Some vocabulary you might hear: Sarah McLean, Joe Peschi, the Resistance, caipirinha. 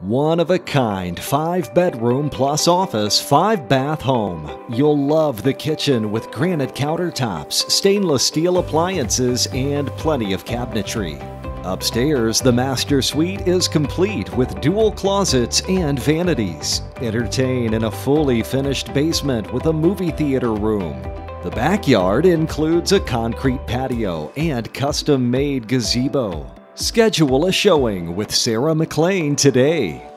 One of a kind, 5-bedroom plus office, 5-bath home. You'll love the kitchen with granite countertops, stainless steel appliances, and plenty of cabinetry. Upstairs, the master suite is complete with dual closets and vanities. Entertain in a fully finished basement with a movie theater room. The backyard includes a concrete patio and custom-made gazebo. Schedule a showing with Sarah McLean today.